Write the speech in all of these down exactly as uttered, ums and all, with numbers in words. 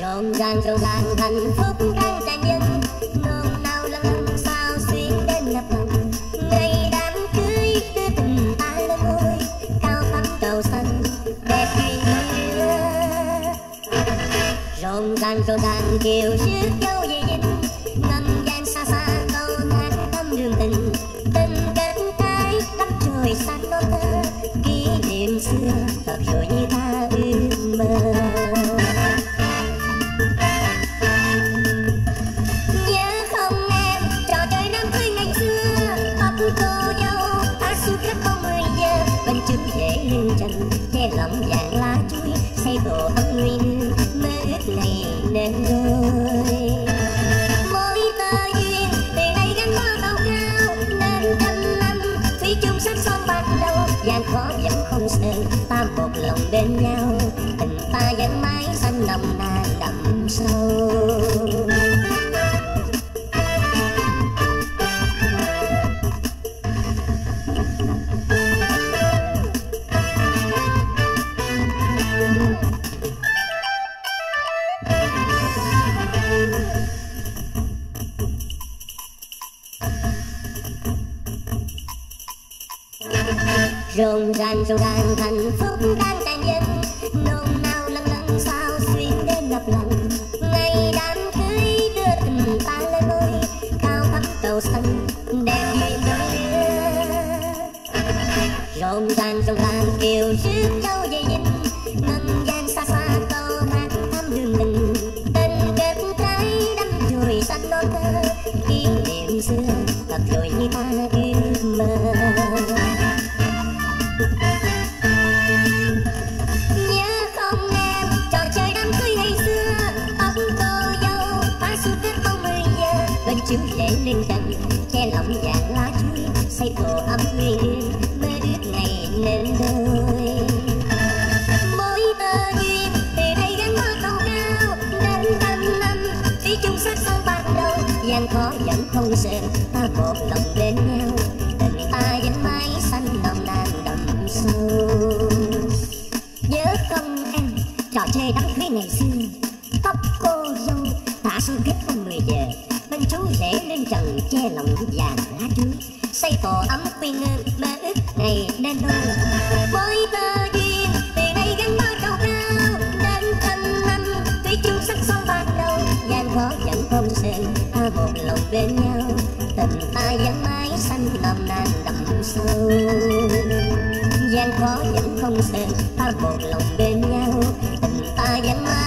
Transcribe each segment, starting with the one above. rộn ràng rộn ràng hạnh phúc đang tràn nhân nôn nao lăng lăng sao xuyên đến nắp lòng ngày đám cưới đưa tình ta lên ngôi cao thắm cầu xanh đẹp duyên mưa rộn ràng rộn ràng kiều rước dâu về dinh ngâm gian xa xa câu hát thăm đường tình tình kết trái đắm trôi sáng non thơ kỷ niệm xưa thật rồi như ta ước mơ. Che lỏng vàng lá chuối xây tổ ấm nuôi nương mơ ước này nên đôi mỗi tơ duyên từ đây gắn bó cao cao nên trăm năm thủy chung sắc son bạc đầu gian khó vẫn không sơn ta một lòng bên nhau tình ta vẫn mãi xanh nồng nàn đậm sâu. Rộn ràng rộn ràng hạnh phúc đang tràn dân nôn nao lăng lăng sao xuyên đến ngập lòng ngày đám cưới đưa tình ta lên ngôi cao thắm cầu xanh đẹp duyên mưa rộn ràng rộn ràng kiều rước dâu về dinh ngâm gian xa xa câu hát thăm đường tình tình kết trái đắm chồi xanh non thơ kỷ niệm xưa thật rồi như ta ước mơ. Chú lễ lên trăng che lỏng vàng lá chuối xây tổ ấm nuôi nương mơ ước ngày nên đôi mỗi tơ duyên từ đây gắn bó cao cao nên trăm năm thủy chung sắc son bạc đầu gian khó vẫn không sờn ta một lòng bên nhau tình ta vẫn mãi xanh nồng nàn đậm sâu. Nhớ không em trò chơi đám cưới ngày xưa tóc cô dâu thả xuống kết hôn mười giờ bên chú rể lên trần che lồng vàng lá chuối xây tổ ấm quy ngư mơ ước ngày nên đôi mỗi tơ duyên từ đây gắn bó cao cao đến trăm năm thủy chung sắc son bạc đầu gian khó vẫn không sờn ta một lòng bên nhau tình ta vẫn mãi xanh nồng nàn đậm sâu gian khó vẫn không sờn ta một lòng bên nhau tình ta vẫn mãi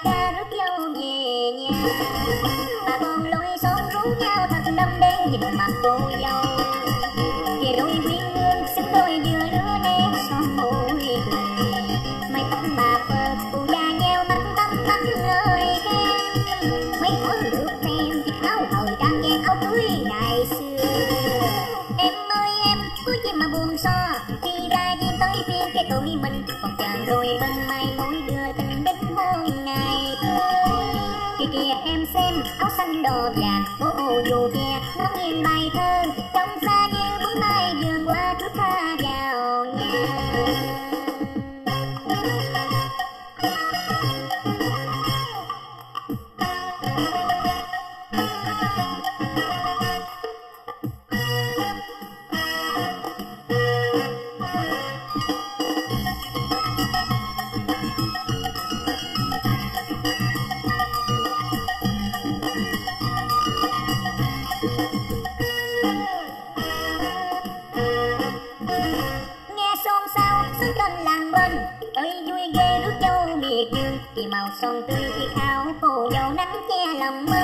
lòng mới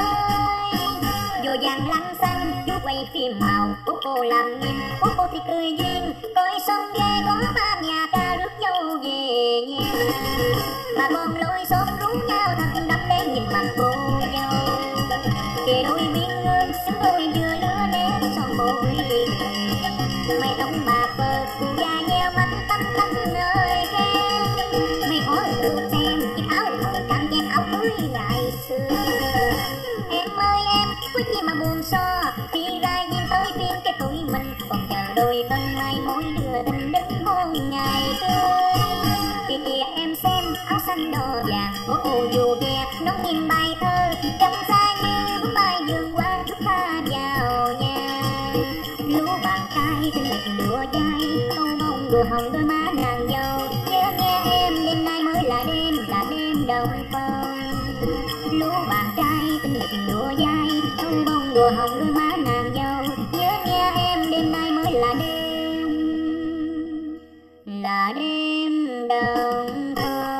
dù vàng lăng xanh chú quay phim màu của cô làm nhìn của cô thì cười duyên coi xong ghê có ba nhà ca rước nhau về nhà mà con lối xóm rú nhau thằng tim đắm lên nhìn mặt cô nhau kề đôi biên ngương xứng đôi đưa lứa nén son môi mày tóc bạc bờ cùng da nheo mắt tắm tắm nơi khen mày có được xem chiếc áo màu cam chen áo cưới ngày xưa em ơi em quyết nhiên mà buồn so khi ra duyên tới phiên cái tuổi mình còn chờ đôi bên mai mối đưa tình đến hôn ngày tươi kìa kìa em xem áo xanh đỏ vàng của cô dù kia nón im bài thơ trong xa như bóng bay dương quang chúng ta vào nhà lúa bàn tay tinh lực đùa dai câu bông đùa hồng đôi má nàng giàu nhớ nghe em đêm nay mới là đêm là đêm đồng phong lúa bàn tay tinh lực đùa dai câu bông đùa hồng đôi má nàng giàu nhớ nghe em đêm nay mới là đêm là đêm đồng phong.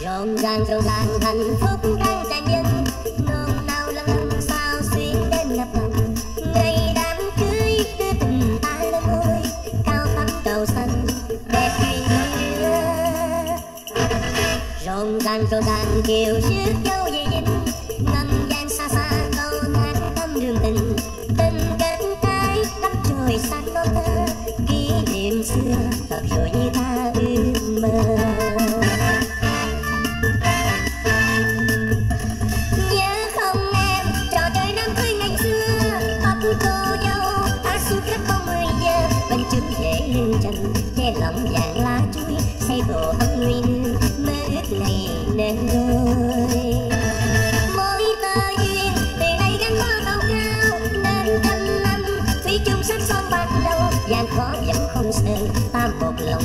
Rộn ràng rộn ràng hạnh phúc đang tràn nhân nôn nao lâng lâng sao xuyên đêm ngập ngừng ngày đám cưới đưa tình ta lên ngôi cao thắm đầu xanh đẹp duyên đưa rộn ràng rộn ràng kiều rước dâu về dinh ngân gian xa xa câu hát tâm đường tình tình kết trái đắm trôi sáng non thơ kỷ niệm xưa thật rồi như ta ước mơ. Che lỏng vàng lá chuối xây đồ ấm nguyên mơ ước này nên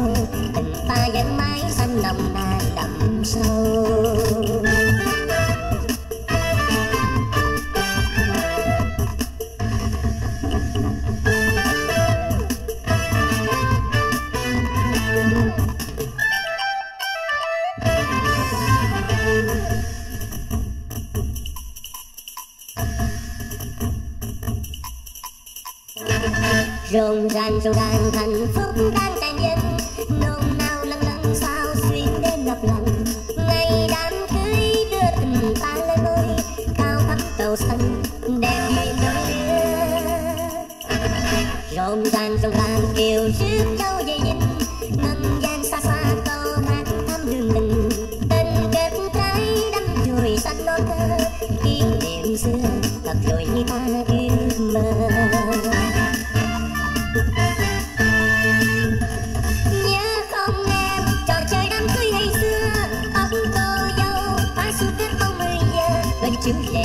rồi mỗi tơ duyên từ đây gắn bó tàu cao nên trăm năm thủy chung sắc son bạc đầu gian khó vẫn không sơn ta một lòng bên nhau tình ta vẫn mãi xanh nồng nàn đậm sâu. Rộn ràng rộn ràng hạnh phúc đang tràn nhân nôn nao lâng lâng sao xuyên đêm ngập lặng ngày đám cưới đưa tình ta lên ngôi cao thắm tàu xanh đẹp như đôi đưa rộn ràng rộn ràng kiều rước dâu về dinh ngân gian xa xa câu hát thăm đường tình tình kết trái đắm chồi xanh non thơ kỷ niệm xưa thật rồi như ta ước mơ. Chú lễ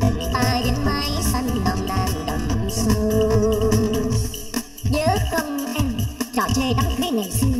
tình ta vẫn mãi xanh nồng nàn đậm sâu nhớ không em trò chơi đám cưới ngày xưa